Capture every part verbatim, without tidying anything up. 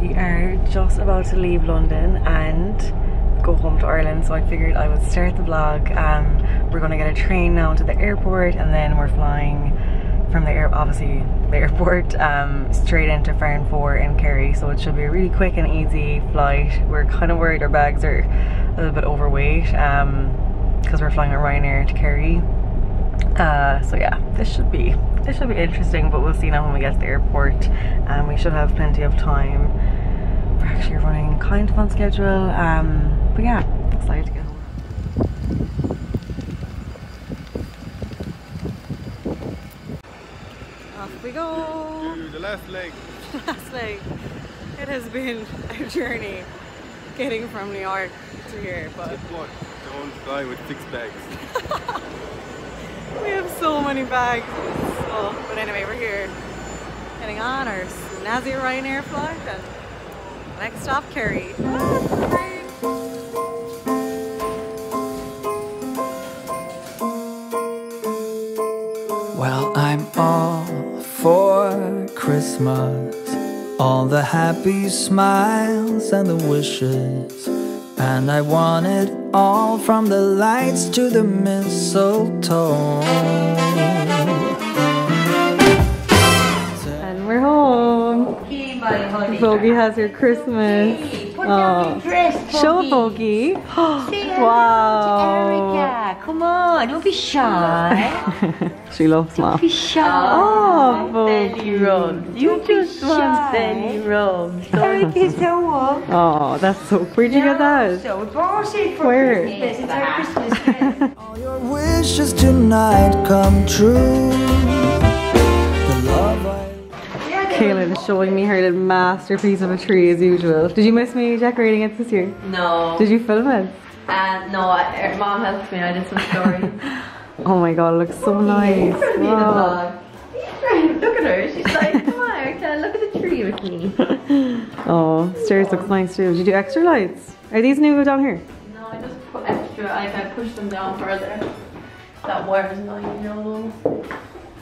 We are just about to leave London and go home to Ireland, so I figured I would start the vlog. Um, we're going to get a train now to the airport, and then we're flying from the air, obviously the airport, um, straight into Farranfore in Kerry. So it should be a really quick and easy flight. We're kind of worried our bags are a little bit overweight because um, we're flying on Ryanair to Kerry. Uh, so yeah, this should be this should be interesting, but we'll see now when we get to the airport. And um, we should have plenty of time. We're actually running kind of on schedule, um, but yeah, excited to go. We go to the last leg. Last leg. It has been a journey getting from New York to here, but what? Don't fly with six bags. We have so many bags. So, but anyway, we're here getting on our snazzy Ryanair flight, and next stop, Kerry. Well, I'm all for Christmas, all the happy smiles and the wishes, and I want it all, from the lights to the mistletoe. And we're home. Okay, my Bogey has her Christmas. Hey, put down your dress, show Bogey. Wow. Come on, don't be shy. She loves mom. Don't be shy. Oh, Bogey. You just want Danny Rob. Oh, that's so cool. Where'd you get that? So we bought it for Where? Christmas. It's our Christmas present. All your wishes tonight come true. Caelan showing me her little masterpiece of a tree as usual. Did you miss me decorating it this year? No. Did you film it? And uh, no, I, mom helped me, I did some stories. Oh my god, it looks so nice. Wow. Look at her, she's like, come on Erica, look at the tree with me. Oh, stairs yeah. Looks nice too. Did you do extra lights? Are these new down here? No, I just put extra, I, I pushed them down further. That wire's not even yellow.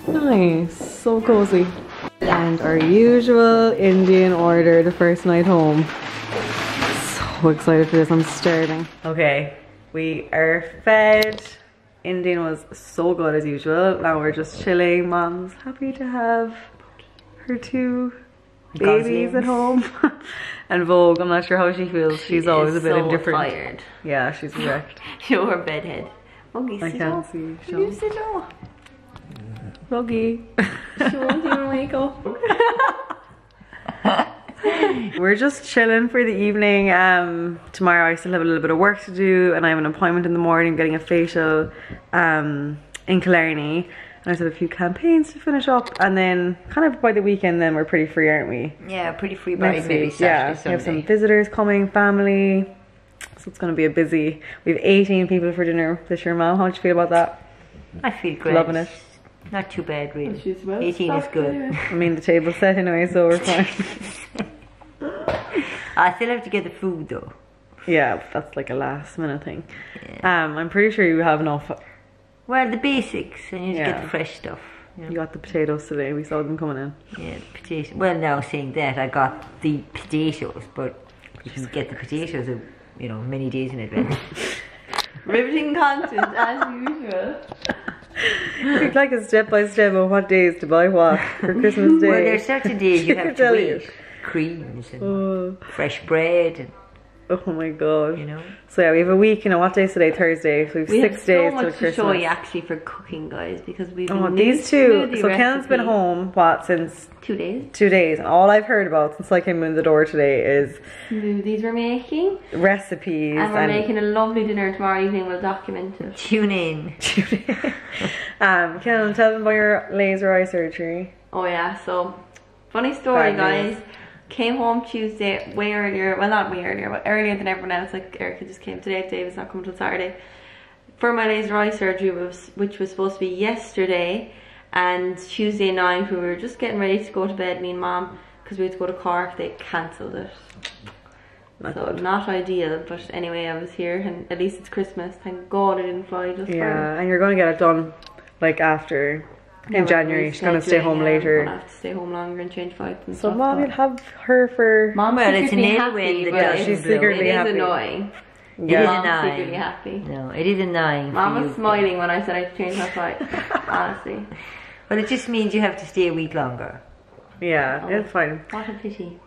Nice, so cozy. And our usual Indian order, the first night home. So excited for this, I'm starving. Okay, we are fed. Indian was so good as usual. Now we're just chilling. Mom's happy to have her two babies at home. And Vogue, I'm not sure how she feels. She's she always a bit so indifferent. Tired. Yeah, she's wrecked. Show her bedhead. Vogue, sit up. Can you sit up? Vogue. She won't even wake up. We're just chilling for the evening. Um, tomorrow I still have a little bit of work to do, and I have an appointment in the morning getting a facial um, in Killarney, and I just have a few campaigns to finish up, and then kind of by the weekend then we're pretty free, aren't we? Yeah, pretty free by next maybe week. Saturday, yeah, Sunday. We have some visitors coming, family, so it's going to be a busy. We have eighteen people for dinner this year, Mom. How do you feel about that? I feel great. Loving it. Not too bad, really. Well, eighteen is good. There. I mean, the table's set anyway, so we're fine. I still have to get the food though. Yeah, that's like a last minute thing. Yeah. Um, I'm pretty sure you have enough. Well, the basics. I need yeah. to get the fresh stuff. Yeah. You got the potatoes today. We saw them coming in. Yeah, the potatoes. Well, now saying that, I got the potatoes, but you can get the potatoes, you know, many days in advance. Riveting content as usual. It's like a step by step on what days to buy what for Christmas Day. Well, there's certain days you have to wait. Creams and oh. fresh bread and oh my god, you know. So yeah, we have a week, you know, what day's today? Thursday, so we have we six have so days much till to Christmas. Show you actually for cooking, guys, because we've been oh, these two so Ken's been home what since two days two days and all I've heard about since I came in the door today is smoothies we're making, recipes, and we're and making a lovely dinner tomorrow evening. We'll document it. Tune in. Tune in. um Ken, tell them about your laser eye surgery. Oh yeah, so funny story, guys. Came home Tuesday, way earlier, well not way earlier, but earlier than everyone else, like Erica just came today, David's not coming till Saturday, for my laser eye surgery, which was supposed to be yesterday, and Tuesday night we were just getting ready to go to bed, me and Mom, because we had to go to Cork, they cancelled it. Not so good. Not ideal, but anyway I was here, and at least it's Christmas, thank god I didn't fly just yeah, fine. And you're going to get it done, like after in no, January. She's gonna stay home later. I'm gonna have to stay home longer and change vibes and so stuff. Mom will have her for. Mom, well, it's an happy, but she's secretly happy. It is annoying. Yeah. It is annoying. Secretly happy. No, it is annoying. Mom was smiling though when I said I'd change my flight. Honestly. Well, it just means you have to stay a week longer. Yeah, oh, it's fine. What a pity.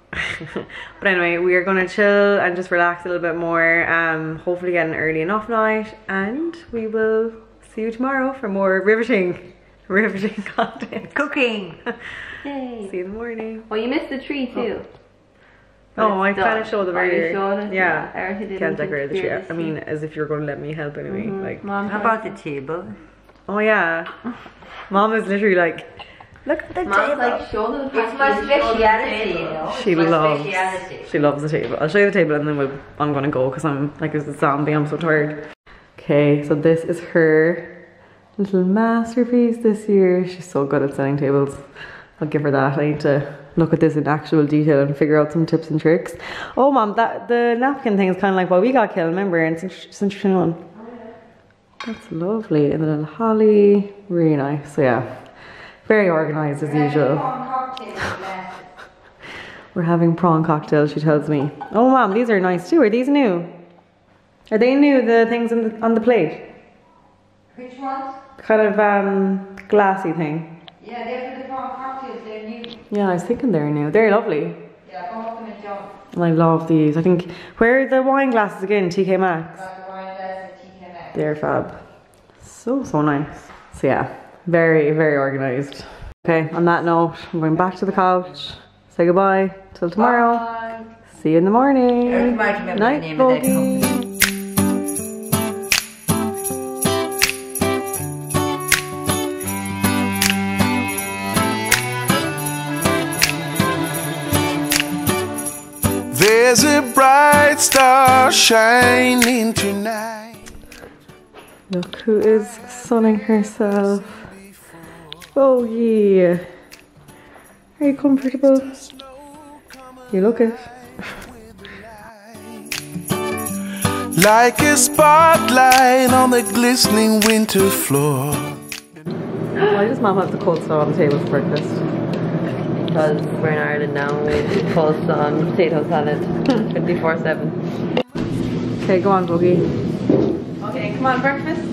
But anyway, we are gonna chill and just relax a little bit more. Um, hopefully get an early enough night, and we will see you tomorrow for more riveting. Riveting content. Cooking. Yay. See you in the morning. Well, you missed the tree too. Oh, oh I kind of showed the very. Yeah. yeah. I already can't decorate the tree. I mean, as if you're going to let me help anyway. Mm-hmm. Like, Mom, how about the table? Oh yeah. Mom is literally like, look at the Mom's table. Like, show them the it's my speciality. You know? She my loves. Speciality. She loves the table. I'll show you the table and then we'll, I'm gonna go because I'm like as a zombie. I'm so tired. Okay, so this is her little masterpiece this year. She's so good at setting tables. I'll give her that. I need to look at this in actual detail and figure out some tips and tricks. Oh, Mom, that the napkin thing is kind of like what we got, Kill, remember? And it's interesting one. That's lovely. And the little holly, really nice. So yeah, very organized as usual. We're having prawn cocktails, she tells me. Oh, Mom, these are nice too. Are these new? Are they new? The things on the, on the plate. Which ones? Kind of um, glassy thing. Yeah, they're for the prawn cocktails, they're new. Yeah, I was thinking they're new. They're lovely. Yeah, I bought them in John. And I love these. I think, where are the wine glasses again? T K Maxx? Got the wine glasses at T K Maxx. They're fab. So, so nice. So yeah, very, very organised. Okay, on that note, I'm going back to the couch. Say goodbye till tomorrow. Bye. See you in the morning. Everybody remember the name of that company. There's a bright star shining tonight. Look who is sunning herself. Oh yeah. Are you comfortable? You look it. Like a spotlight on the glistening winter floor. Why does Mom have the cold snow on the table for breakfast? Because we're in Ireland now, with pulse on potato salad, twenty-four seven. Okay, go on, Boogie. Okay, come on, breakfast,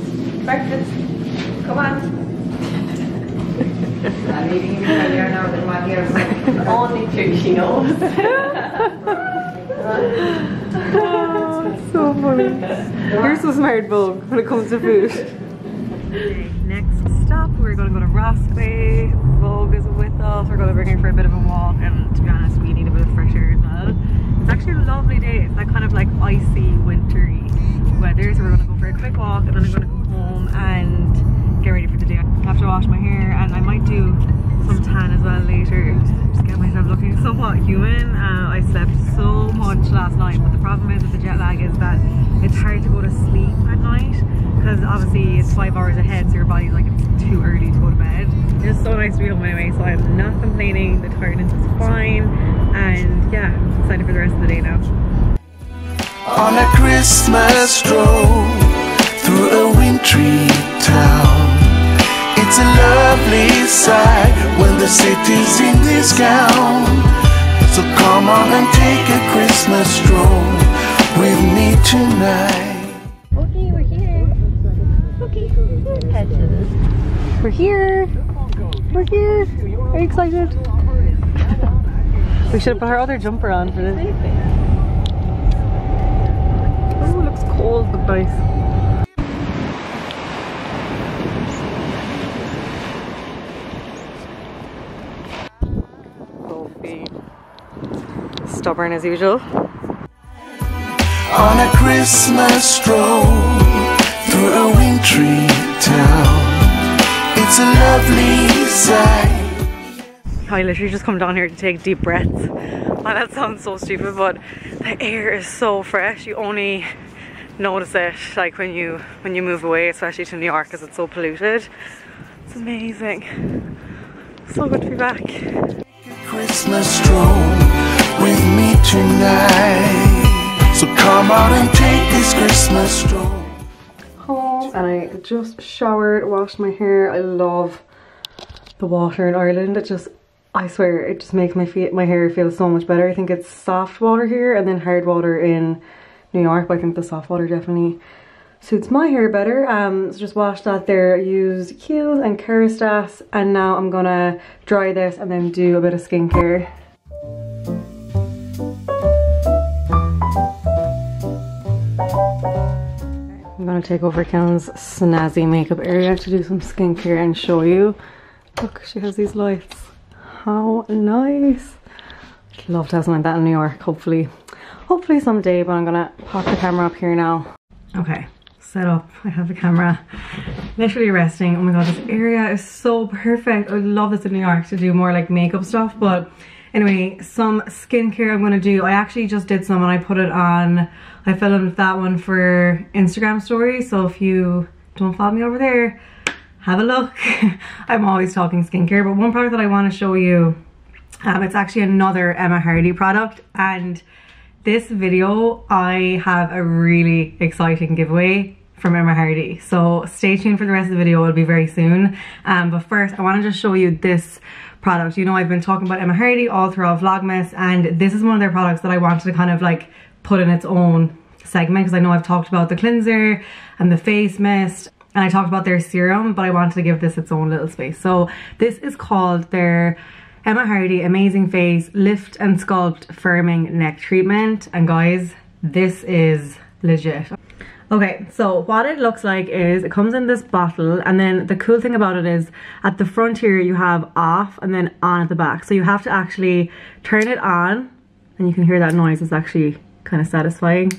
breakfast, come on. I'm eating it earlier now than one year, so only two kilos. Oh, so funny. You're so smart, Bob, when it comes to food. Okay, next stop, we're going to go to Rossbeigh. Vogue is with us. We're going to bring her for a bit of a walk, and to be honest, we need a bit of fresh air as well. It's actually a lovely day. It's that kind of like icy, wintry weather, so we're going to go for a quick walk, and then I'm going to go home and get ready for the day. I have to wash my hair, and I might do some tan as well later. Just get myself looking somewhat human. Uh, I slept so much last night, but the problem is with the jet lag is that it's hard to go to sleep at night because obviously it's five hours ahead, so your body's like it's too early to go to bed. It's so nice to be home anyway, so I'm not complaining. The tiredness is fine, and yeah, I'm excited for the rest of the day now. On a Christmas stroll through a wintry town, it's a lovely sight when the city's in discount. So come on and take a Christmas stroll with me tonight. Okay, we're here. Okay, we're here. We're here! Are you excited? We should have put our other jumper on for this. Oh, it looks cold but nice. Sophie. Stubborn as usual. On a Christmas stroll through a wintry town. It's a lovely sight. I literally just come down here to take deep breaths. Oh, that sounds so stupid, but the air is so fresh. You only notice it like when you when you move away, especially to New York, because it's so polluted. It's amazing. So good to be back. Christmas stroll with me tonight. So come out and take this Christmas stroll. And I just showered, washed my hair. I love the water in Ireland. It just, I swear, it just makes my feet, my hair feel so much better. I think it's soft water here and then hard water in New York, but I think the soft water definitely suits my hair better. Um, so just wash that there, use Kiehl's and Kerastase, and now I'm gonna dry this and then do a bit of skincare. I'm gonna take over Ken's snazzy makeup area to do some skincare and show you. Look, she has these lights. How nice. I'd love to have something like that in New York, hopefully. Hopefully someday, but I'm gonna pop the camera up here now. Okay, set up, I have the camera. Literally resting, oh my god, this area is so perfect. I would love this in New York to do more like makeup stuff, but anyway, some skincare I'm gonna do. I actually just did some and I put it on, I filmed that one for Instagram story, so if you don't follow me over there, have a look. I'm always talking skincare, but one product that I wanna show you, um, it's actually another Emma Hardie product, and this video, I have a really exciting giveaway from Emma Hardie. So stay tuned for the rest of the video, it'll be very soon. Um, but first, I wanna just show you this product. You know, I've been talking about Emma Hardie all throughout Vlogmas, and this is one of their products that I wanted to kind of like put in its own segment, because I know I've talked about the cleanser and the face mist, and I talked about their serum, but I wanted to give this its own little space. So this is called their Emma Hardie Amazing Face Lift and Sculpt Firming Neck Treatment, and guys, this is legit. Okay, so what it looks like is it comes in this bottle, and then the cool thing about it is at the front here you have off and then on at the back, so you have to actually turn it on, and you can hear that noise, it's actually kind of satisfying.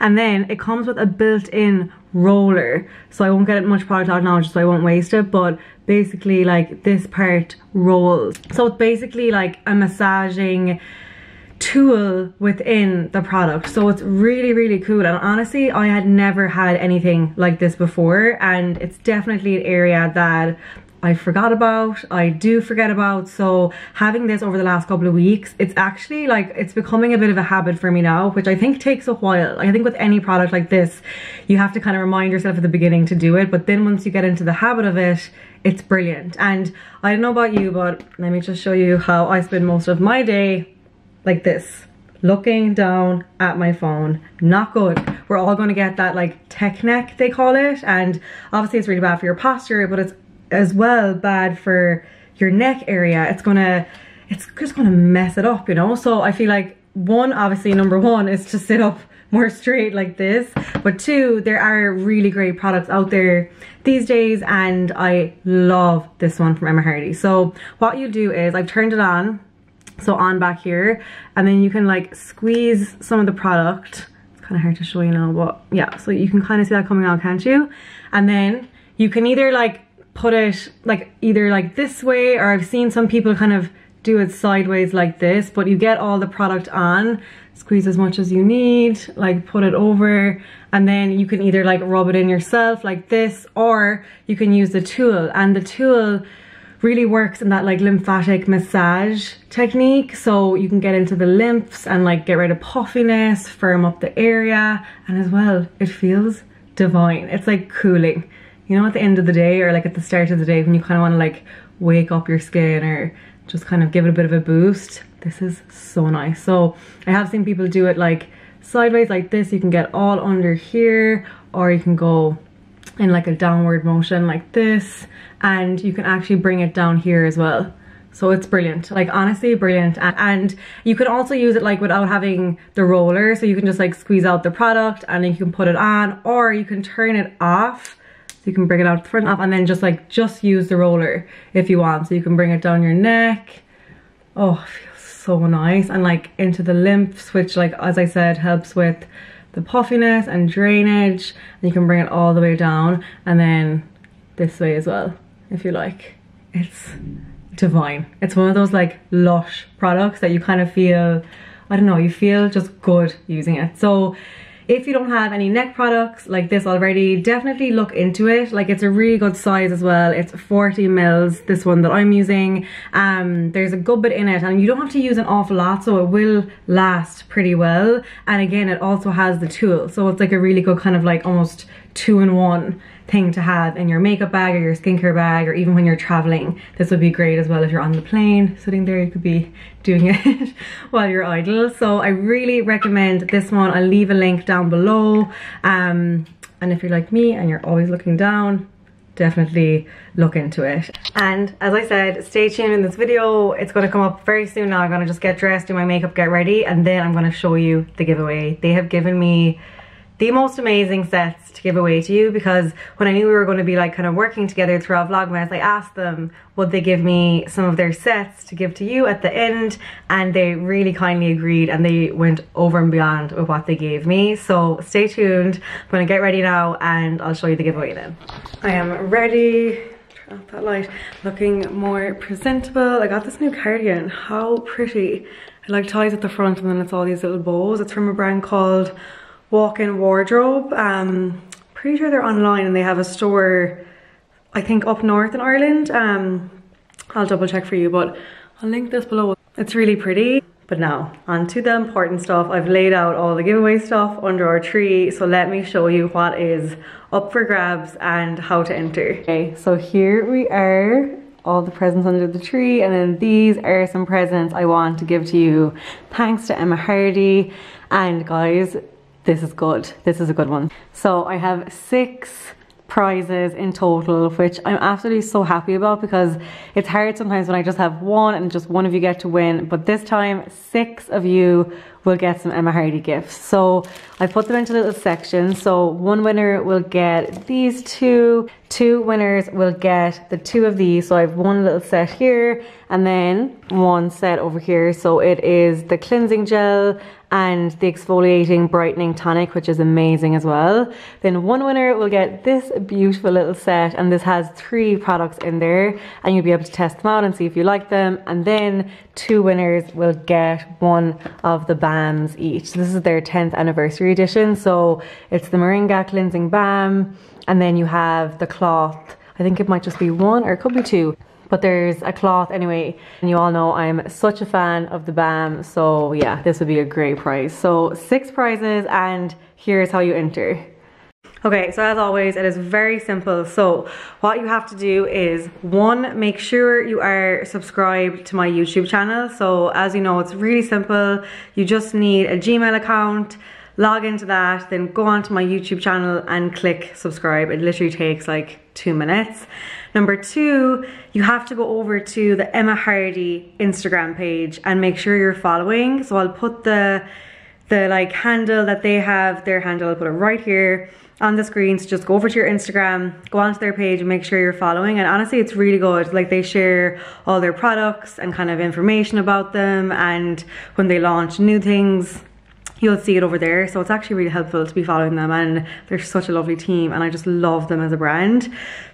And then it comes with a built-in roller, so I won't get much product out now, just so I won't waste it, but basically like this part rolls, so it's basically like a massaging tool within the product, so it's really really cool, and honestly I had never had anything like this before, and it's definitely an area that I forgot about, I do forget about, so having this over the last couple of weeks, it's actually like, it's becoming a bit of a habit for me now, which I think takes a while. I think with any product like this, you have to kind of remind yourself at the beginning to do it, but then once you get into the habit of it, it's brilliant. And I don't know about you, but let me just show you how I spend most of my day like this, looking down at my phone. Not good. We're all gonna get that like tech neck, they call it, and obviously it's really bad for your posture, but it's as well bad for your neck area. It's gonna, it's just gonna mess it up, you know? So I feel like one, obviously number one is to sit up more straight like this, but two, there are really great products out there these days, and I love this one from Emma Hardie. So what you do is, I've turned it on, so on back here, and then you can like squeeze some of the product. It's kind of hard to show you now, but yeah, so you can kind of see that coming out, can't you? And then you can either like put it like either like this way, or I've seen some people kind of do it sideways like this, but you get all the product on, squeeze as much as you need, like put it over, and then you can either like rub it in yourself like this, or you can use the tool, and the tool really works in that like lymphatic massage technique, so you can get into the lymphs and like get rid of puffiness, firm up the area, and as well it feels divine. It's like cooling. You know, at the end of the day, or like at the start of the day when you kind of want to like wake up your skin or just kind of give it a bit of a boost, this is so nice. So I have seen people do it like sideways like this, you can get all under here, or you can go in like a downward motion like this, and you can actually bring it down here as well. So it's brilliant, like honestly brilliant. And, and you can also use it like without having the roller, so you can just like squeeze out the product and then you can put it on, or you can turn it off. You can bring it out the front up, and then just like just use the roller if you want, so you can bring it down your neck. Oh, it feels so nice, and like into the lymphs, which like as I said helps with the puffiness and drainage, and you can bring it all the way down and then this way as well if you like. It's divine. It's one of those like lush products that you kind of feel, I don't know, you feel just good using it. So if you don't have any neck products like this already, definitely look into it. Like it's a really good size as well. It's forty mils, this one that I'm using. Um, there's a good bit in it, and you don't have to use an awful lot, so it will last pretty well. And again, it also has the tool. So it's like a really good kind of like almost two in one thing to have in your makeup bag or your skincare bag, or even when you're traveling. This would be great as well if you're on the plane, sitting there, you could be doing it while you're idle. So I really recommend this one. I'll leave a link down below. Um, and if you're like me and you're always looking down, definitely look into it. And as I said, stay tuned in this video. It's going to come up very soon now. I'm going to just get dressed, do my makeup, get ready, and then I'm going to show you the giveaway. They have given me the most amazing sets to give away to you, because when I knew we were going to be like kind of working together throughout Vlogmas, I asked them would they give me some of their sets to give to you at the end, and they really kindly agreed, and they went over and beyond with what they gave me. So stay tuned. I'm going to get ready now and I'll show you the giveaway then. I am ready. Turn off that light. Looking more presentable. I got this new cardigan. How pretty. It like ties at the front and then it's all these little bows. It's from a brand called Walk-in Wardrobe. Um, pretty sure they're online and they have a store, I think, up north in Ireland. Um, I'll double check for you, but I'll link this below. It's really pretty. But now, on to the important stuff. I've laid out all the giveaway stuff under our tree, so let me show you what is up for grabs and how to enter. Okay, so here we are. All the presents under the tree, and then these are some presents I want to give to you. Thanks to Emma Hardie. And guys, this is good. This is a good one. So I have six prizes in total, which I'm absolutely so happy about, because it's hard sometimes when I just have one and just one of you get to win. But this time, six of you will get some Emma Hardie gifts. So I put them into little sections. So one winner will get these two. Two winners will get the two of these. So I have one little set here and then one set over here. So it is the cleansing gel and the exfoliating brightening tonic, which is amazing as well. Then one winner will get this beautiful little set, and this has three products in there, and you'll be able to test them out and see if you like them. And then two winners will get one of the balms each. This is their tenth anniversary edition, so it's the Moringa cleansing balm, and then you have the cloth. I think it might just be one, or it could be two. But there's a cloth anyway, and you all know I'm such a fan of the balm, so yeah, this would be a great prize. So six prizes, and here's how you enter. Okay, so as always, it is very simple. So what you have to do is, one, make sure you are subscribed to my YouTube channel. So as you know, it's really simple. You just need a Gmail account, log into that, then go onto my YouTube channel and click subscribe. It literally takes like two minutes. Number two, you have to go over to the Emma Hardie Instagram page and make sure you're following. So I'll put the the like handle that they have, their handle, I'll put it right here on the screen. So just go over to your Instagram, go onto their page and make sure you're following. And honestly, it's really good. Like, they share all their products and kind of information about them, and when they launch new things, you'll see it over there. So it's actually really helpful to be following them, and they're such a lovely team and I just love them as a brand.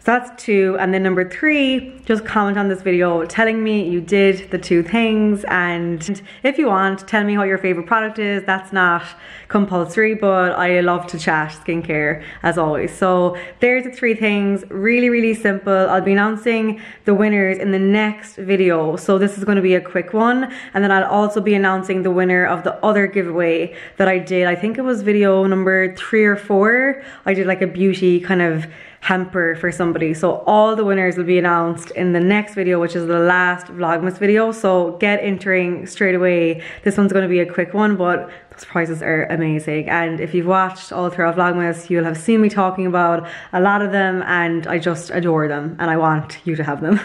So that's two. And then number three, just comment on this video telling me you did the two things, and if you want, tell me what your favorite product is. That's not compulsory, but I love to chat skincare as always. So there's the three things. Really, really simple. I'll be announcing the winners in the next video, so this is going to be a quick one. And then I'll also be announcing the winner of the other giveaway that I did. I think it was video number three or four. I did like a beauty kind of hamper for somebody. So all the winners will be announced in the next video, which is the last Vlogmas video. So get entering straight away. This one's going to be a quick one, but those prizes are amazing. And if you've watched all throughout Vlogmas, you'll have seen me talking about a lot of them, and I just adore them and I want you to have them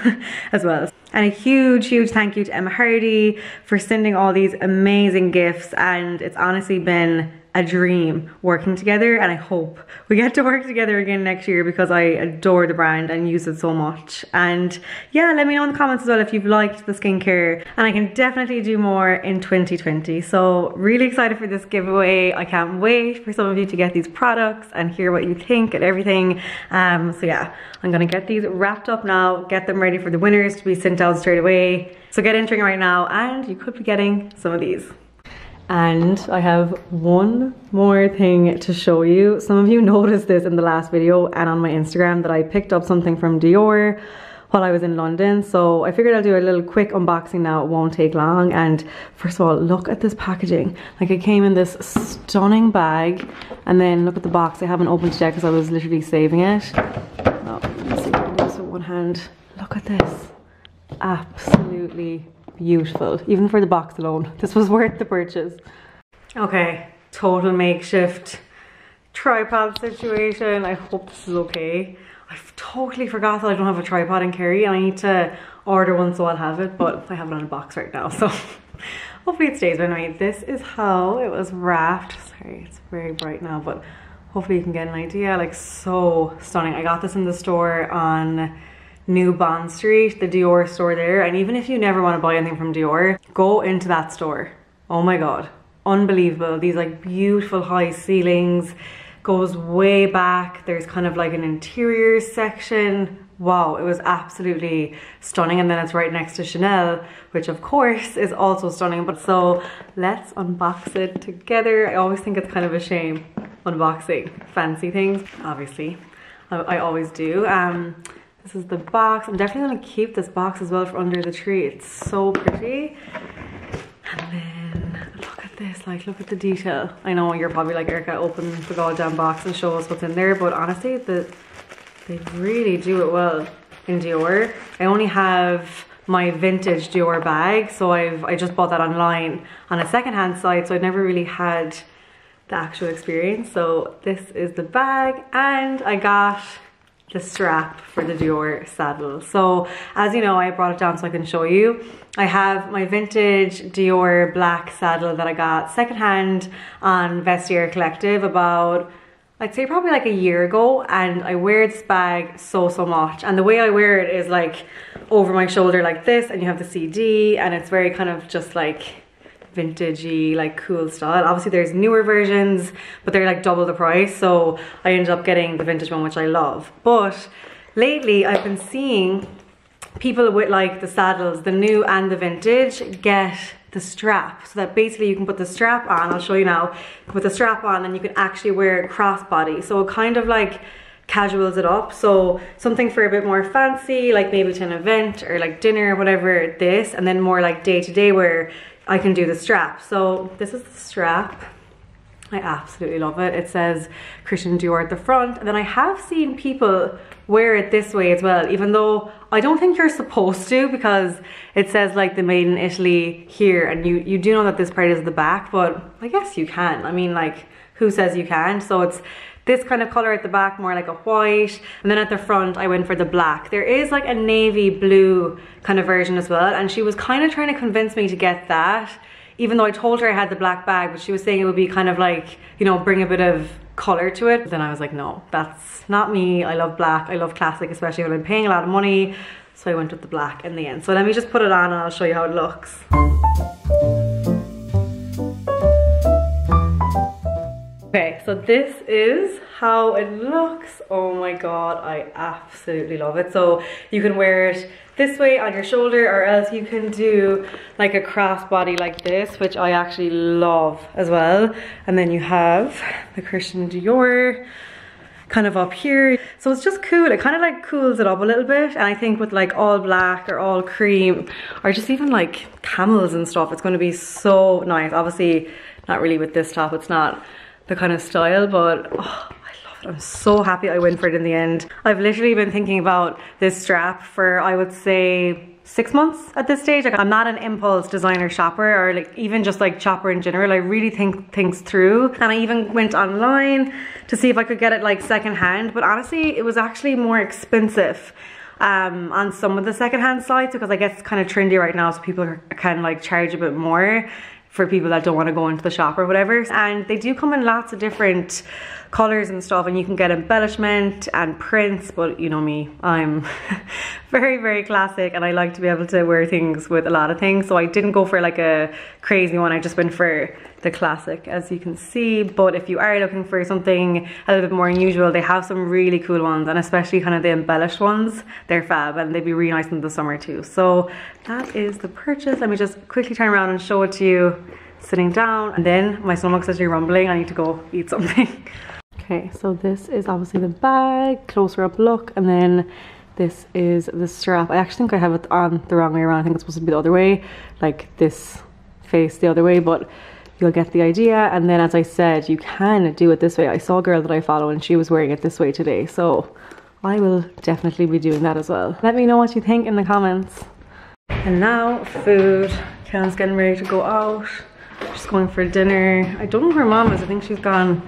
as well. And a huge, huge thank you to Emma Hardie for sending all these amazing gifts, and it's honestly been a dream working together, and I hope we get to work together again next year, because I adore the brand and use it so much. And yeah, let me know in the comments as well if you've liked the skincare, and I can definitely do more in twenty twenty. So really excited for this giveaway. I can't wait for some of you to get these products and hear what you think and everything. Um, so yeah, I'm gonna get these wrapped up now, get them ready for the winners to be sent out straight away. So get entering right now, and you could be getting some of these. And I have one more thing to show you. Some of you noticed this in the last video and on my Instagram, that I picked up something from Dior, while I was in London, so I figured I'll do a little quick unboxing now. It won't take long. And first of all, look at this packaging. Like, it came in this stunning bag, and then look at the box. I haven't opened it yet because I was literally saving it. Oh, let's see, just with one hand. Look at this. Absolutely beautiful. Even for the box alone, this was worth the purchase. Okay, total makeshift tripod situation. I hope this is okay. I've totally forgot that I don't have a tripod in Kerry, and I need to order one so I'll have it, but I have it on a box right now, so hopefully it stays. But anyway, this is how it was wrapped. Sorry, it's very bright now, but hopefully you can get an idea. Like, so stunning. I got this in the store on New Bond Street, the Dior store there, and even if you never want to buy anything from Dior, go into that store. Oh my god, unbelievable. These like beautiful high ceilings, goes way back, there's kind of like an interior section. Wow, it was absolutely stunning. And then it's right next to Chanel, which of course is also stunning. But so let's unbox it together. I always think it's kind of a shame unboxing fancy things, obviously I, I always do. um This is the box. I'm definitely going to keep this box as well for under the tree. It's so pretty. And then look at this. Like, look at the detail. I know you're probably like, Erica, open the goddamn box and show us what's in there. But honestly, the, they really do it well in Dior. I only have my vintage Dior bag. So I've I just bought that online on a secondhand site. So I'd never really had the actual experience. So this is the bag. And I got the strap for the Dior saddle. So as you know, I brought it down so I can show you. I have my vintage Dior black saddle that I got secondhand on Vestiaire Collective about, I'd say probably like a year ago, and I wear this bag so, so much. And the way I wear it is like over my shoulder like this, and you have the C D, and it's very kind of just like vintagey, like cool style. Obviously there's newer versions, but they're like double the price, so I ended up getting the vintage one, which I love. But lately I've been seeing people with like the saddles, the new and the vintage, get the strap, so that basically you can put the strap on. I'll show you now. Put the strap on and you can actually wear it crossbody, so it kind of like casuals it up. So something for a bit more fancy, like maybe to an event or like dinner or whatever, this, and then more like day-to-day where I can do the strap. So this is the strap. I absolutely love it. It says Christian Dior at the front, and then I have seen people wear it this way as well, even though I don't think you're supposed to, because it says like the made in Italy here, and you you do know that this part is the back, but I guess you can. I mean, like, who says you can't? So it's this kind of color at the back, more like a white, and then at the front I went for the black. There is like a navy blue kind of version as well, and she was kind of trying to convince me to get that, even though I told her I had the black bag, but she was saying it would be kind of like, you know, bring a bit of color to it. But then I was like, no, that's not me. I love black, I love classic, especially when I'm paying a lot of money, so I went with the black in the end. So let me just put it on and I'll show you how it looks. Okay, so this is how it looks. Oh my god, I absolutely love it. So you can wear it this way on your shoulder, or else you can do like a crossbody like this, which I actually love as well. And then you have the Christian Dior kind of up here. So it's just cool. It kind of like cools it up a little bit. And I think with like all black or all cream, or just even like camels and stuff, it's going to be so nice. Obviously, not really with this top, it's not the kind of style, but oh, I love it. I'm so happy I went for it in the end. I've literally been thinking about this strap for, I would say, six months at this stage. Like, I'm not an impulse designer shopper, or like even just like shopper in general. I really think things through, and I even went online to see if I could get it like secondhand, but honestly it was actually more expensive Um, on some of the secondhand sites, because I guess it's kind of trendy right now, so people are, can like charge a bit more for people that don't want to go into the shop or whatever. And they do come in lots of different colors and stuff, and you can get embellishment and prints, but you know me, I'm very very classic, and I like to be able to wear things with a lot of things, so I didn't go for like a crazy one. I just went for the classic, as you can see. But if you are looking for something a little bit more unusual, they have some really cool ones, and especially kind of the embellished ones, they're fab, and they'd be really nice in the summer too. So that is the purchase. Let me just quickly turn around and show it to you sitting down, and then my stomach's actually rumbling. I need to go eat something. Okay, so this is obviously the bag, closer up look, and then This is the strap. I actually think I have it on the wrong way around. I think it's supposed to be the other way, like this face the other way, but you'll get the idea. And then as I said, you can do it this way. I saw a girl that I follow and she was wearing it this way today, so I will definitely be doing that as well. Let me know what you think in the comments. And now food. Ken's getting ready to go out. Just going for dinner. I don't know where mom is. I think she's gone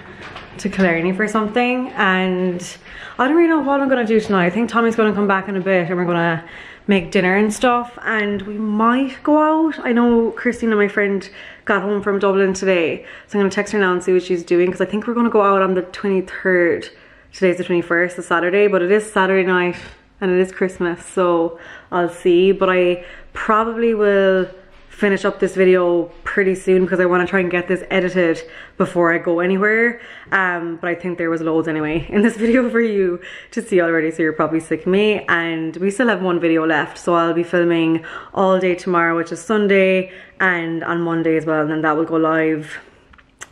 to Killarney for something, and I don't really know what I'm gonna do tonight. I think Tommy's gonna come back in a bit and we're gonna make dinner and stuff, and we might go out. I know Christina, my friend, got home from Dublin today, so I'm gonna text her now and see what she's doing, because I think we're gonna go out on the twenty-third. Today's the twenty-first, the Saturday, but it is Saturday night and it is Christmas, so I'll see. But I probably will finish up this video pretty soon because I want to try and get this edited before I go anywhere, um, but I think there was loads anyway in this video for you to see already, so you're probably sick of me. And we still have one video left, so I'll be filming all day tomorrow, which is Sunday, and on Monday as well, and then that will go live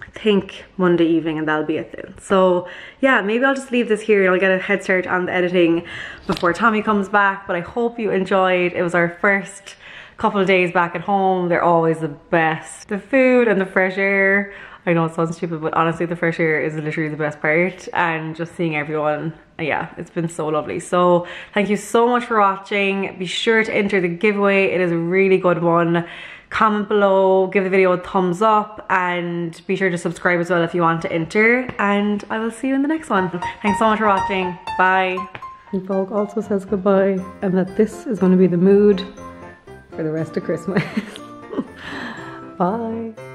I think Monday evening, and that'll be it then. So yeah, maybe I'll just leave this here and I'll get a head start on the editing before Tommy comes back. But I hope you enjoyed. It was our first couple of days back at home. They're always the best. The food and the fresh air. I know it sounds stupid, but honestly the fresh air is literally the best part, and just seeing everyone. Yeah, it's been so lovely. So thank you so much for watching. Be sure to enter the giveaway. It is a really good one. Comment below, give the video a thumbs up, and be sure to subscribe as well if you want to enter, and I will see you in the next one. Thanks so much for watching. Bye. And Vogue also says goodbye, and that this is going to be the mood for the rest of Christmas. Bye.